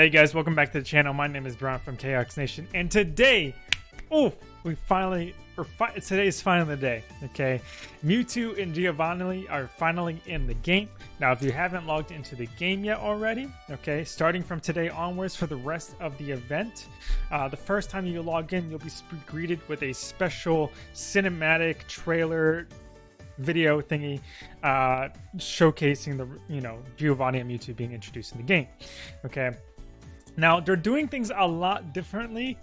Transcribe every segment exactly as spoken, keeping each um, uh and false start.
Hey guys, welcome back to the channel. My name is Brian from Khux Nation, and today, oh, we finally, or fi today is finally the day, okay? Mewtwo and Giovanni are finally in the game. Now, if you haven't logged into the game yet already, okay, starting from today onwards for the rest of the event, uh, the first time you log in, you'll be greeted with a special cinematic trailer video thingy uh, showcasing the, you know, Giovanni and Mewtwo being introduced in the game, okay? Now, they're doing things a lot differently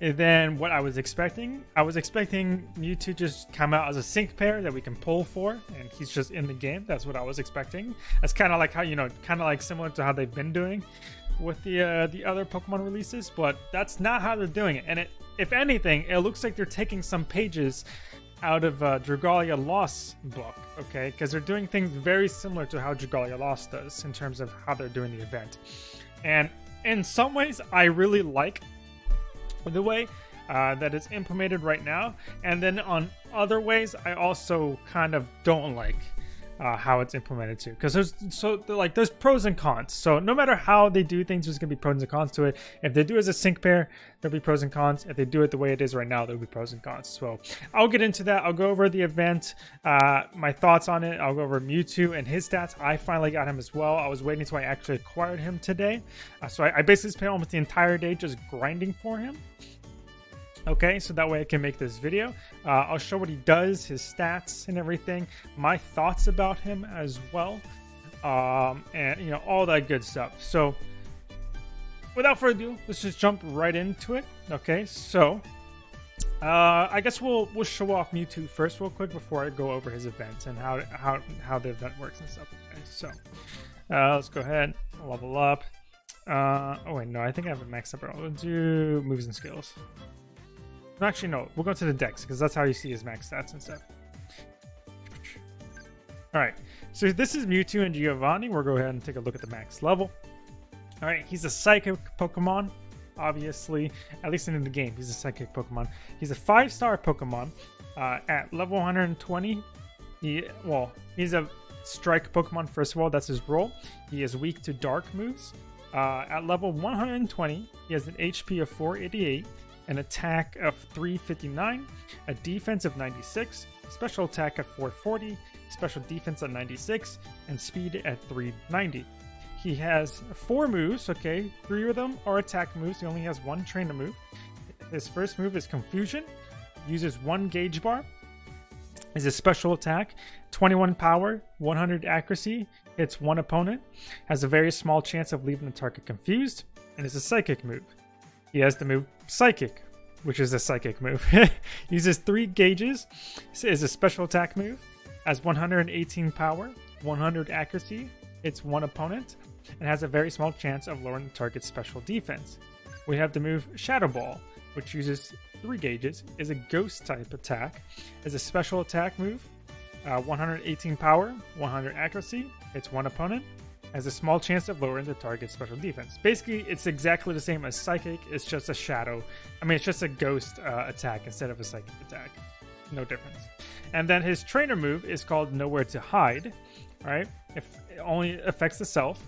than what I was expecting. I was expecting Mewtwo just come out as a sync pair that we can pull for, and he's just in the game. That's what I was expecting. That's kind of like how, you know, kind of like similar to how they've been doing with the uh, the other Pokemon releases, but that's not how they're doing it. And it, if anything, it looks like they're taking some pages out of uh, Dragalia Lost's book, okay? Because they're doing things very similar to how Dragalia Lost does in terms of how they're doing the event. And in some ways, I really like the way uh, that it's implemented right now. And then on other ways, I also kind of don't like uh, how it's implemented too. Because there's so like there's pros and cons. So no matter how they do things, there's going to be pros and cons to it. If they do it as a sync pair, there'll be pros and cons. If they do it the way it is right now, there'll be pros and cons. So I'll get into that. I'll go over the event, uh, my thoughts on it. I'll go over Mewtwo and his stats. I finally got him as well. I was waiting until I actually acquired him today. Uh, so I, I basically spent almost the entire day just grinding for him. Okay, so that way I can make this video. Uh, I'll show what he does, his stats and everything, my thoughts about him as well, um, and you know, all that good stuff. So without further ado, let's just jump right into it. Okay, so uh, I guess we'll we'll show off Mewtwo first, real quick, before I go over his event and how how how the event works and stuff. Okay, so uh, let's go ahead, level up. Uh, oh wait, no, I think I have it maxed up. We'll do moves and skills. Actually, no, we'll go to the dex because that's how you see his max stats and stuff. All right, so this is Mewtwo and Giovanni. We'll go ahead and take a look at the max level. All right, he's a psychic Pokemon, obviously, at least in the game. He's a psychic Pokemon. He's a five-star Pokemon uh, at level one hundred twenty. He, well, he's a strike Pokemon, first of all. That's his role. He is weak to dark moves. Uh, at level one hundred twenty, he has an H P of four eighty-eight. An attack of three fifty-nine, a defense of ninety-six, special attack at four forty, special defense at ninety-six, and speed at three ninety. He has four moves, okay? Three of them are attack moves. He only has one trainer move. His first move is Confusion, uses one gauge bar, is a special attack, twenty-one power, one hundred accuracy, hits one opponent, has a very small chance of leaving the target confused, and is a psychic move. He has the move Psychic, which is a psychic move. Uses three gauges, is a special attack move, has one hundred eighteen power, one hundred accuracy, hits one opponent, and has a very small chance of lowering the target's special defense. We have the move Shadow Ball, which uses three gauges, is a ghost type attack, is a special attack move, uh, one hundred eighteen power, one hundred accuracy, hits one opponent, has a small chance of lowering the target's special defense. Basically, it's exactly the same as Psychic. It's just a shadow. I mean, it's just a ghost uh, attack instead of a Psychic attack. No difference. And then his trainer move is called Nowhere to Hide. All right, if it only affects the self.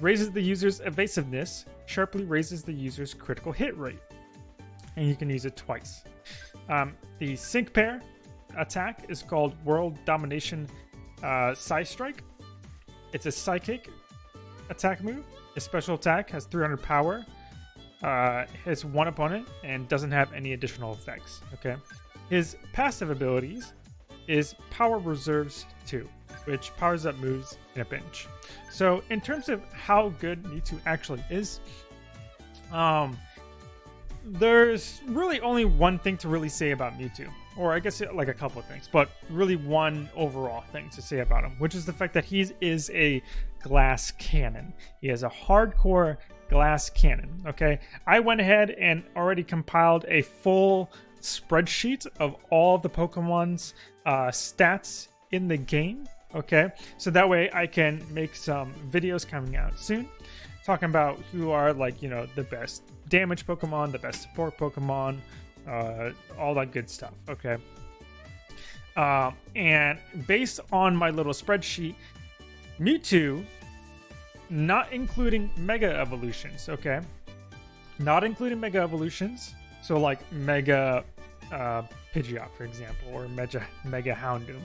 Raises the user's evasiveness. Sharply raises the user's critical hit rate. And you can use it twice. Um, the sync pair attack is called World Domination uh, Psystrike. It's a psychic attack move. A special attack has three hundred power, uh, hits one opponent, and doesn't have any additional effects. Okay. His passive abilities is Power Reserves two, which powers up moves in a pinch. So in terms of how good Mewtwo actually is, um, there's really only one thing to really say about Mewtwo. Or I guess like a couple of things, but really one overall thing to say about him, which is the fact that he is a glass cannon. He is a hardcore glass cannon, okay? I went ahead and already compiled a full spreadsheet of all the Pokemon's uh, stats in the game, okay? So that way I can make some videos coming out soon, talking about who are like, you know, the best damage Pokemon, the best support Pokemon, Uh, all that good stuff, okay? Uh, and based on my little spreadsheet, Mewtwo not including mega evolutions, okay? Not including mega evolutions. So like mega uh, Pidgeot, for example, or mega, mega Houndoom.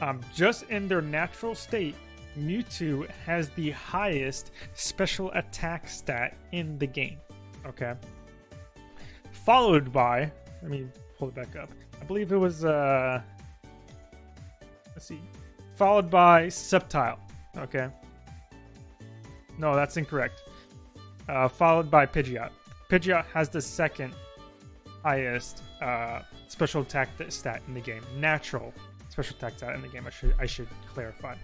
Um, just in their natural state, Mewtwo has the highest special attack stat in the game, okay? Followed by, let me pull it back up. I believe it was, uh, let's see, followed by Sceptile, okay? No, that's incorrect. Uh, followed by Pidgeot. Pidgeot has the second highest uh, special attack stat in the game. Natural special attack stat in the game, I should, I should clarify.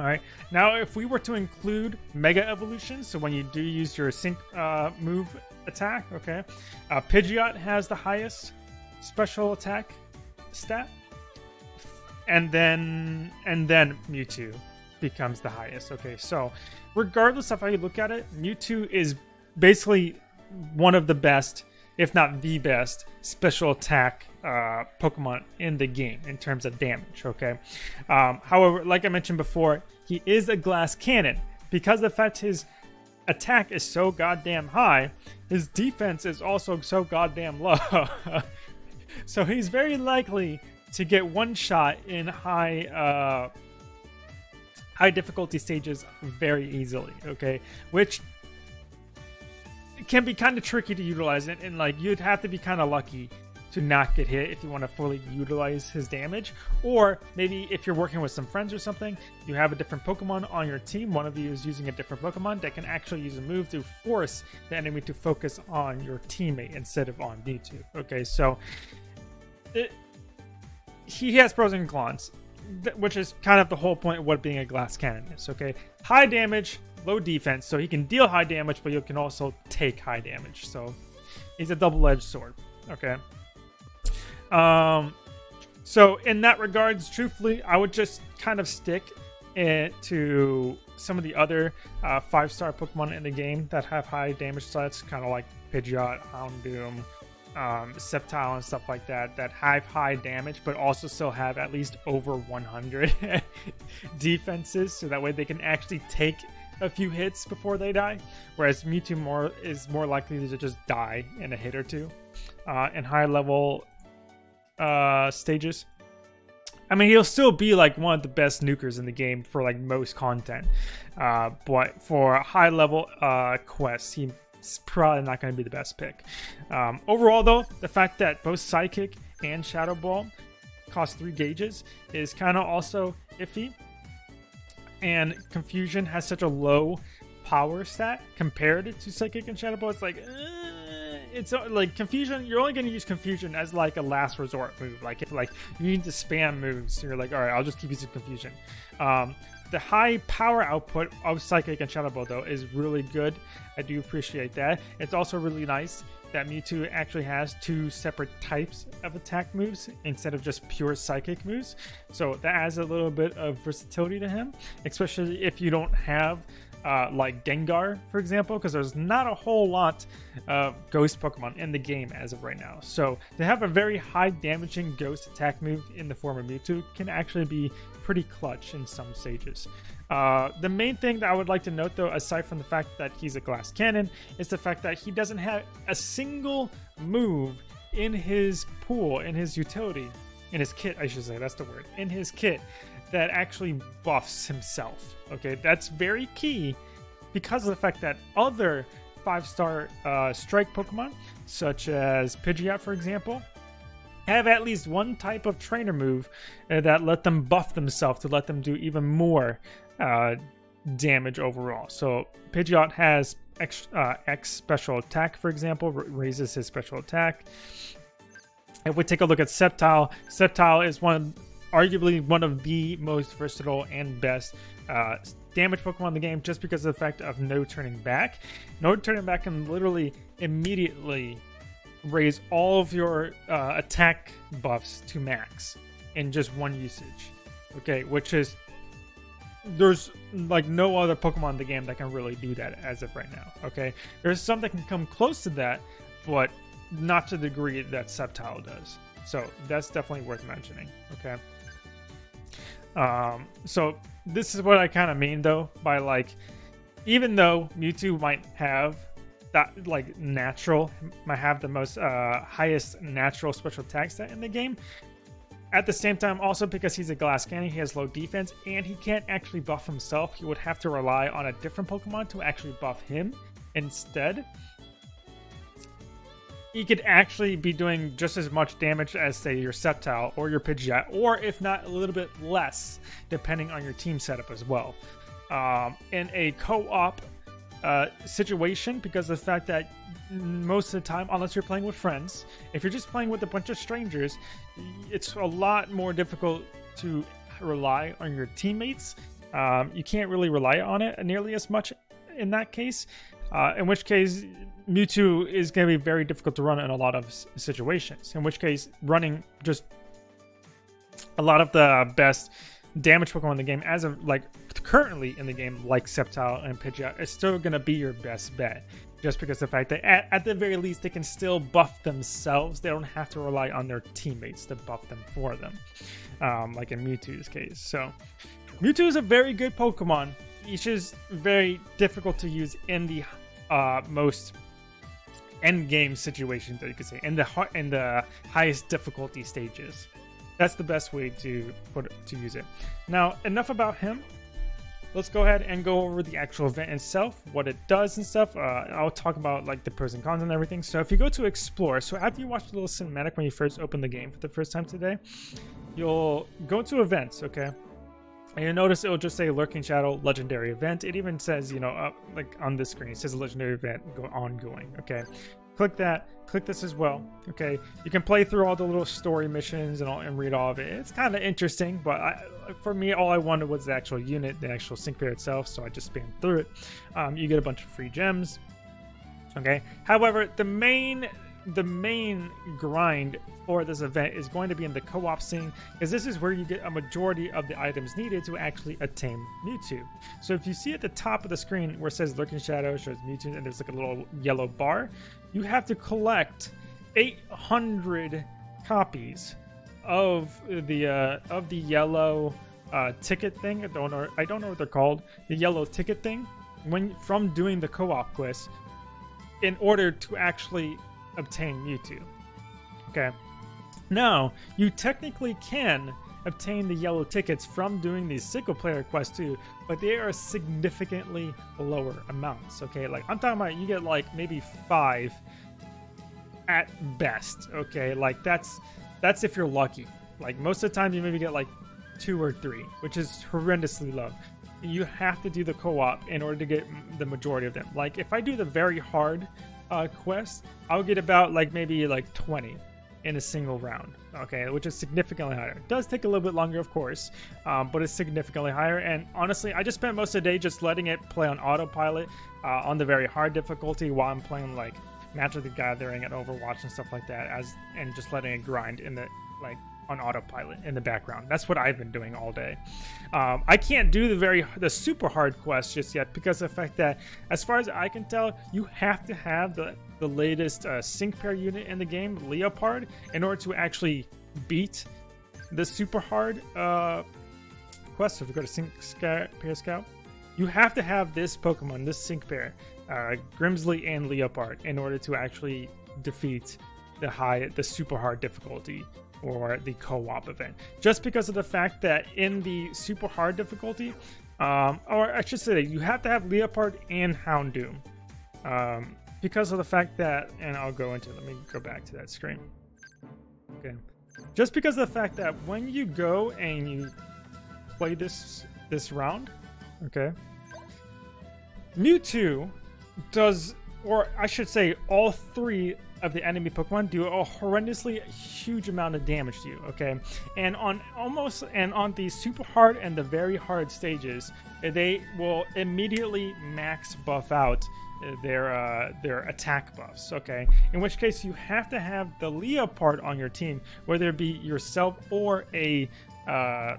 All right, now if we were to include mega evolutions, so when you do use your sync uh, move attack, okay, uh, Pidgeot has the highest special attack stat, and then and then Mewtwo becomes the highest. Okay, so regardless of how you look at it, Mewtwo is basically one of the best, if not the best, special attack uh, Pokemon in the game in terms of damage, okay? Um, however, like I mentioned before, he is a glass cannon. Because of the fact his attack is so goddamn high, his defense is also so goddamn low. So he's very likely to get one shot in high, uh, high difficulty stages very easily, okay? Which can be kind of tricky to utilize it, and like you'd have to be kind of lucky to not get hit if you want to fully utilize his damage. Or maybe if you're working with some friends or something, you have a different Pokemon on your team, one of you is using a different Pokemon that can actually use a move to force the enemy to focus on your teammate instead of on Mewtwo. Okay, so it, he has pros and cons, which is kind of the whole point of what being a glass cannon is, okay? High damage, low defense, so he can deal high damage, but you can also take high damage. So he's a double-edged sword, okay? Um, so in that regards, truthfully, I would just kind of stick it to some of the other uh, five-star Pokemon in the game that have high damage stats, kind of like Pidgeot, Houndoom, um, Sceptile, and stuff like that, that have high damage, but also still have at least over one hundred defenses, so that way they can actually take a few hits before they die, whereas Mewtwo more is more likely to just die in a hit or two uh, in high level uh, stages. I mean, he'll still be like one of the best nukers in the game for like most content, uh, but for high level uh, quests, he's probably not going to be the best pick. Um, overall, though, the fact that both Psychic and Shadow Ball cost three gauges is kind of also iffy. And Confusion has such a low power stat compared to Psychic and Shadow Ball. It's like, eh, it's like Confusion, you're only going to use Confusion as like a last resort move. Like if like you need to spam moves, so you're like, all right, I'll just keep using Confusion. Um, the high power output of Psychic and Shadow Ball, though, is really good. I do appreciate that. It's also really nice that Mewtwo actually has two separate types of attack moves instead of just pure psychic moves. So that adds a little bit of versatility to him, especially if you don't have uh, like Gengar, for example, because there's not a whole lot of ghost Pokemon in the game as of right now. So to have a very high damaging ghost attack move in the form of Mewtwo can actually be pretty clutch in some stages. Uh, the main thing that I would like to note, though, aside from the fact that he's a glass cannon, is the fact that he doesn't have a single move in his pool, in his utility, in his kit, I should say, that's the word, in his kit that actually buffs himself. Okay, that's very key because of the fact that other five-star uh, strike Pokemon, such as Pidgeot, for example, have at least one type of trainer move uh, that let them buff themselves to let them do even more uh, damage overall. So Pidgeot has X, uh, X special attack, for example, raises his special attack. If we take a look at Sceptile, Sceptile is one, arguably one of the most versatile and best uh, damage Pokemon in the game, just because of the fact of no turning back. No turning back can literally immediately raise all of your uh, attack buffs to max in just one usage, okay? Which is, there's like no other Pokemon in the game that can really do that as of right now, okay? There's some that can come close to that, but not to the degree that Sceptile does. So that's definitely worth mentioning, okay? Um, so this is what I kind of mean, though, by like even though Mewtwo might have that like natural, might have the most uh, highest natural special attack stat in the game. At the same time, also because he's a glass cannon, he has low defense, and he can't actually buff himself. He would have to rely on a different Pokemon to actually buff him instead. He could actually be doing just as much damage as, say, your Sceptile or your Pidgeot, or if not, a little bit less, depending on your team setup as well. Um, in a co-op uh, situation, because of the fact that most of the time, unless you're playing with friends, if you're just playing with a bunch of strangers, it's a lot more difficult to rely on your teammates. Um, you can't really rely on it nearly as much in that case, uh, in which case Mewtwo is going to be very difficult to run in a lot of situations, in which case running just a lot of the best damage Pokemon in the game, as of like currently in the game, like Sceptile and Pidgeot, is still going to be your best bet. Just because of the fact that at, at the very least, they can still buff themselves. They don't have to rely on their teammates to buff them for them, um, like in Mewtwo's case. So Mewtwo is a very good Pokemon. He's just very difficult to use in the uh, most end game situations that you could say, in the in the highest difficulty stages. That's the best way to put it, to use it. Now, enough about him. Let's go ahead and go over the actual event itself, what it does and stuff. Uh, I'll talk about like the pros and cons and everything. So if you go to explore, so after you watch the little cinematic when you first open the game for the first time today, you'll go to events, okay? And you'll notice it'll just say Lurking Shadow, legendary event. It even says, you know, up, like on this screen, it says legendary event go ongoing, okay? Click that, click this as well, okay? You can play through all the little story missions and, all, and read all of it. It's kind of interesting, but I, for me, all I wanted was the actual unit, the actual sync pair itself, so I just spammed through it. Um, you get a bunch of free gems, okay? However, the main, the main grind for this event is going to be in the co-op scene, because this is where you get a majority of the items needed to actually attain Mewtwo. So if you see at the top of the screen where it says Lurking Shadow, shows Mewtwo, and there's like a little yellow bar, you have to collect eight hundred copies of the uh, of the yellow uh, ticket thing. I don't know. I don't know what they're called. The yellow ticket thing, when from doing the co-op quest, in order to actually obtain Mewtwo. Okay. Now, you technically can obtain the yellow tickets from doing these single player quests too, but they are significantly lower amounts, okay? Like, I'm talking about you get like maybe five at best, okay? Like, that's that's if you're lucky. Like, most of the time you maybe get like two or three, which is horrendously low. You have to do the co-op in order to get the majority of them. Like, if I do the very hard uh, quest, I'll get about like maybe like twenty in a single round, okay, which is significantly higher. It does take a little bit longer, of course, um, but it's significantly higher. And honestly, I just spent most of the day just letting it play on autopilot uh, on the very hard difficulty while I'm playing like Magic the Gathering and Overwatch and stuff like that, as and just letting it grind in the like on autopilot in the background. That's what I've been doing all day. Um, I can't do the very the super hard quest just yet because of the fact that, as far as I can tell, you have to have the the latest uh, sync pair unit in the game, Liepard, in order to actually beat the super hard uh, quest. So if we go to sync scout, pair scout, you have to have this Pokemon, this sync pair, uh, Grimsley and Liepard, in order to actually defeat the high, the super hard difficulty, or the co-op event, just because of the fact that in the super hard difficulty, um, or I should say that you have to have Liepard and Houndoom, um, because of the fact that, and I'll go into, let me go back to that screen, okay, just because of the fact that when you go and you play this, this round, okay, Mewtwo does, or I should say all three of the enemy Pokemon do a horrendously huge amount of damage to you, okay? And on almost, and on the super hard and the very hard stages, they will immediately max buff out their uh, their attack buffs, okay? In which case you have to have the Liepard on your team, whether it be yourself or a uh,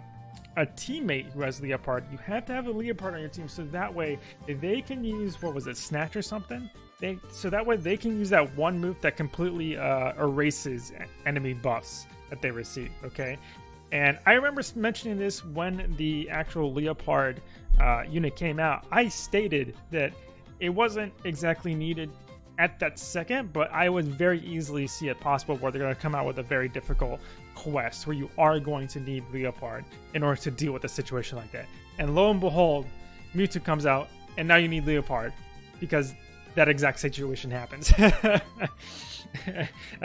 a teammate who has Liepard. You have to have a Liepard on your team so that way they can use, what was it, Snatch or something? They, so that way they can use that one move that completely uh, erases enemy buffs that they receive, okay? And I remember mentioning this when the actual Liepard uh, unit came out. I stated that it wasn't exactly needed at that second, but I would very easily see it possible where they're going to come out with a very difficult quest where you are going to need Liepard in order to deal with a situation like that. And lo and behold, Mewtwo comes out, and now you need Liepard because that exact situation happens. I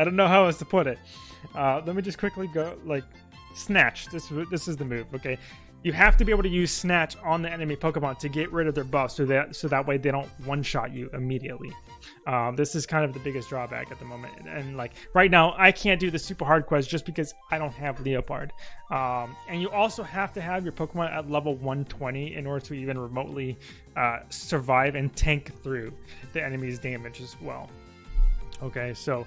don't know how else to put it. Uh, let me just quickly go, like, Snatch. This, this is the move, okay? You have to be able to use Snatch on the enemy Pokemon to get rid of their buffs so that, so that way they don't one-shot you immediately. Um, this is kind of the biggest drawback at the moment. And, and like right now, I can't do the super hard quest just because I don't have Liepard. Um, and you also have to have your Pokemon at level one twenty in order to even remotely uh, survive and tank through the enemy's damage as well. Okay, so...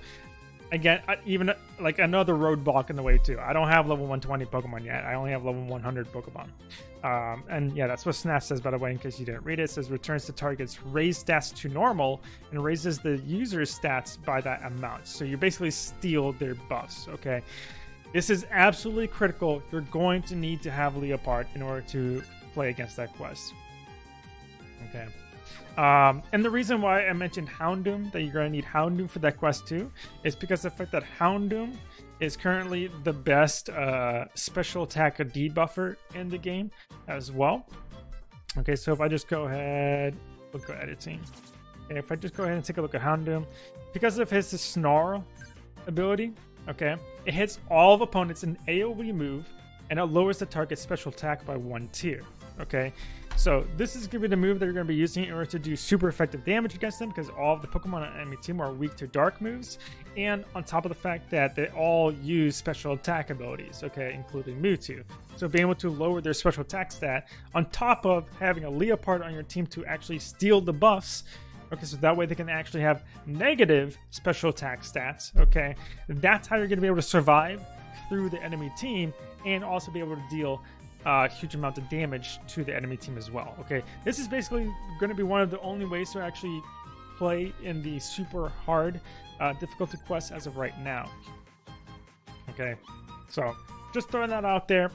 Again, even like another roadblock in the way too. I don't have level one twenty Pokemon yet. I only have level one hundred Pokemon. Um, and yeah, that's what Snatch says, by the way, in case you didn't read it. It says returns the target's raised stats to normal and raises the user's stats by that amount. So you basically steal their buffs, okay? This is absolutely critical. You're going to need to have Liepard in order to play against that quest. Okay. Um, and the reason why I mentioned Houndoom, that you're going to need Houndoom for that quest too, is because of the fact that Houndoom is currently the best uh, special attack debuffer in the game as well. Okay, so if I just go ahead, look at editing. Okay, if I just go ahead and take a look at Houndoom, because of his Snarl ability, okay, it hits all of opponents in A O E move, and it lowers the target's special attack by one tier. Okay, so this is going to be the move that you're going to be using in order to do super effective damage against them, because all of the Pokemon on the enemy team are weak to dark moves, and on top of the fact that they all use special attack abilities, okay, including Mewtwo. So being able to lower their special attack stat on top of having a Liepard on your team to actually steal the buffs, okay, so that way they can actually have negative special attack stats, okay, that's how you're going to be able to survive through the enemy team and also be able to deal a uh, huge amount of damage to the enemy team as well. Okay, this is basically going to be one of the only ways to actually play in the super hard uh, difficulty quest as of right now. Okay, so just throwing that out there.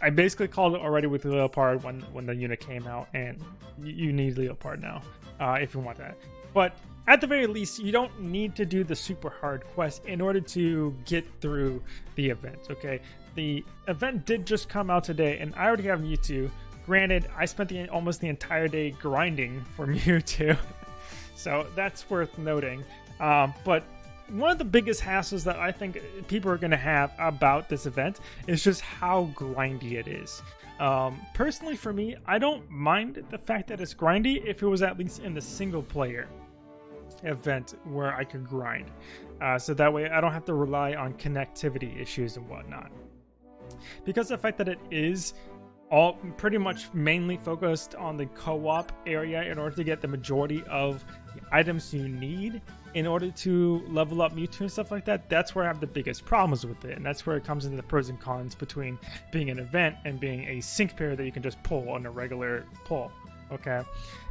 I basically called it already with Liepard when, when the unit came out, and you need Liepard now uh, if you want that. But at the very least, you don't need to do the super hard quest in order to get through the event, okay? The event did just come out today, and I already have Mewtwo. Granted, I spent the, almost the entire day grinding for Mewtwo, so that's worth noting. Um, but one of the biggest hassles that I think people are going to have about this event is just how grindy it is. Um, personally, for me, I don't mind the fact that it's grindy if it was at least in the single player event where I could grind. Uh, so that way I don't have to rely on connectivity issues and whatnot. Because of the fact that it is all pretty much mainly focused on the co-op area in order to get the majority of the items you need in order to level up Mewtwo and stuff like that, that's where I have the biggest problems with it. And that's where it comes into the pros and cons between being an event and being a sync pair that you can just pull on a regular pull. Okay,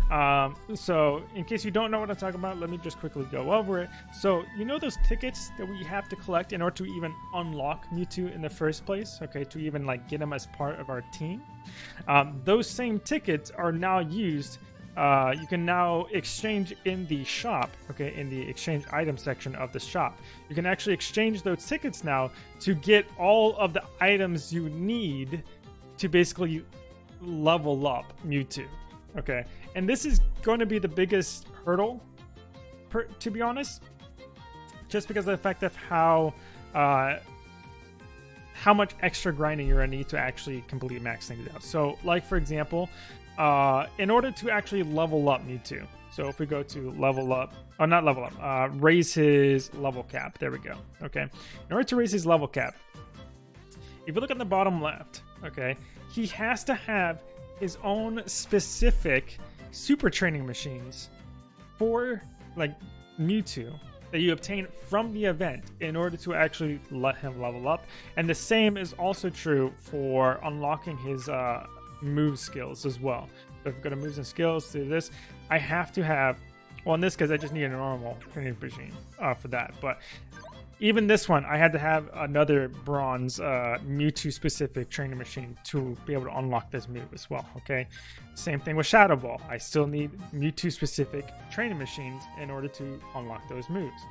um, so in case you don't know what I'm talking about, let me just quickly go over it. So you know those tickets that we have to collect in order to even unlock Mewtwo in the first place, okay, to even like get him as part of our team? Um, those same tickets are now used, uh, you can now exchange in the shop, okay, in the exchange item section of the shop. You can actually exchange those tickets now to get all of the items you need to basically level up Mewtwo. Okay, and this is going to be the biggest hurdle, per, to be honest, just because of the fact of how uh, how much extra grinding you're going to need to actually complete max things out. So, like, for example, uh, in order to actually level up Mewtwo, so if we go to level up, oh, not level up, uh, raise his level cap, there we go, okay. In order to raise his level cap, if you look at the bottom left, okay, he has to have his own specific super training machines for like Mewtwo that you obtain from the event in order to actually let him level up. And the same is also true for unlocking his uh, move skills as well. So if we go to moves and skills, do this, I have to have, well in this case I just need a normal training machine uh, for that, but even this one, I had to have another bronze uh, Mewtwo specific trainer machine to be able to unlock this move as well, okay? Same thing with Shadow Ball. I still need Mewtwo specific trainer machines in order to unlock those moves.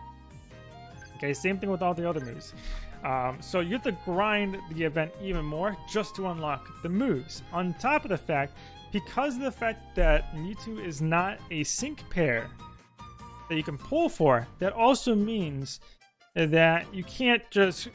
Okay, same thing with all the other moves. Um, so you have to grind the event even more just to unlock the moves. On top of the fact, because of the fact that Mewtwo is not a sync pair that you can pull for, that also means that you can't just,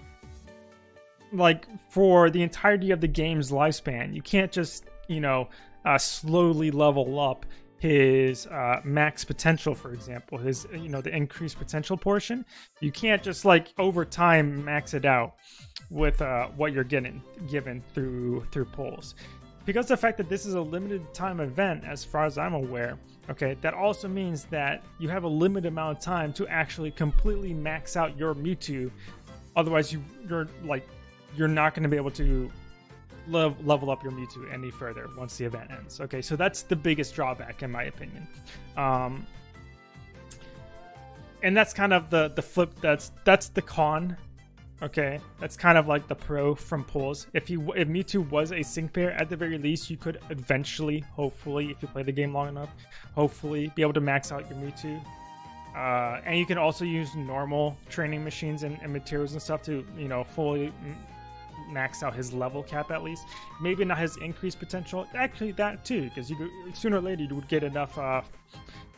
like, for the entirety of the game's lifespan, you can't just, you know, uh, slowly level up his uh, max potential, for example, his, you know, the increased potential portion. You can't just, like, over time max it out with uh, what you're getting given through through pulls. Because the fact that this is a limited time event, as far as I'm aware, okay, that also means that you have a limited amount of time to actually completely max out your Mewtwo. Otherwise, you, you're like, you're not going to be able to lev level up your Mewtwo any further once the event ends. Okay, so that's the biggest drawback, in my opinion. Um, and that's kind of the the flip. That's that's the con. Okay, that's kind of like the pro from pulls. If he, if Mewtwo was a sync pair, at the very least, you could eventually, hopefully, if you play the game long enough, hopefully be able to max out your Mewtwo. Uh, and you can also use normal training machines and, and materials and stuff to, you know, fully max out his level cap at least. Maybe not his increased potential. Actually, that too, because you could, sooner or later you would get enough uh,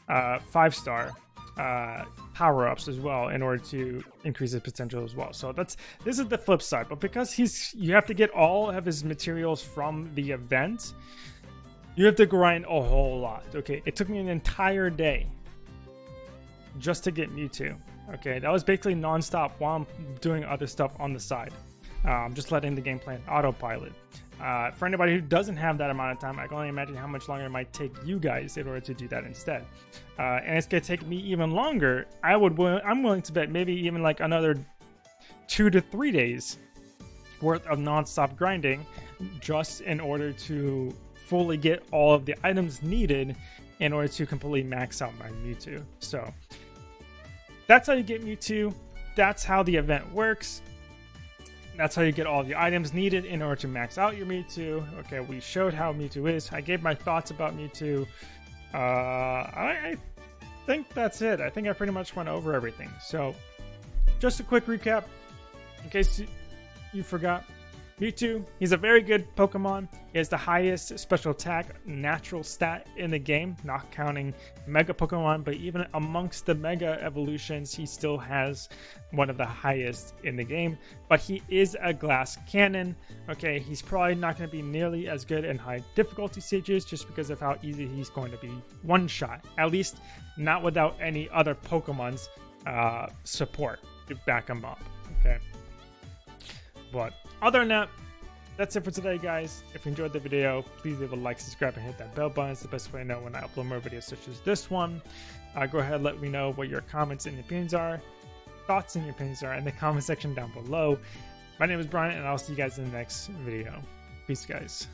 uh, five-star. Uh, power-ups as well in order to increase his potential as well. So that's, this is the flip side. But because he's, you have to get all of his materials from the event, you have to grind a whole lot. Okay, it took me an entire day just to get Mewtwo. Okay, that was basically non-stop while I'm doing other stuff on the side. Um, just letting the game play on autopilot. Uh, for anybody who doesn't have that amount of time, I can only imagine how much longer it might take you guys in order to do that instead. Uh, and it's going to take me even longer. I would, I'm willing to bet maybe even like another two to three days worth of non-stop grinding just in order to fully get all of the items needed in order to completely max out my Mewtwo. So that's how you get Mewtwo. That's how the event works. That's how you get all the items needed in order to max out your Mewtwo. Okay, we showed how Mewtwo is. I gave my thoughts about Mewtwo. Uh, I, I think that's it. I think I pretty much went over everything. So, just a quick recap, in case you, you forgot. Mewtwo, he's a very good Pokemon. He has the highest special attack, natural stat in the game, not counting Mega Pokemon, but even amongst the Mega Evolutions, he still has one of the highest in the game. But he is a glass cannon, okay? He's probably not going to be nearly as good in high difficulty stages just because of how easy he's going to be one-shot, at least not without any other Pokemon's uh, support to back him up, okay? But other than that, that's it for today, guys. If you enjoyed the video, please leave a like, subscribe, and hit that bell button. It's the best way to know when I upload more videos such as this one. Uh, go ahead and let me know what your comments and your opinions are, thoughts and your opinions are in the comment section down below. My name is Brian, and I'll see you guys in the next video. Peace, guys.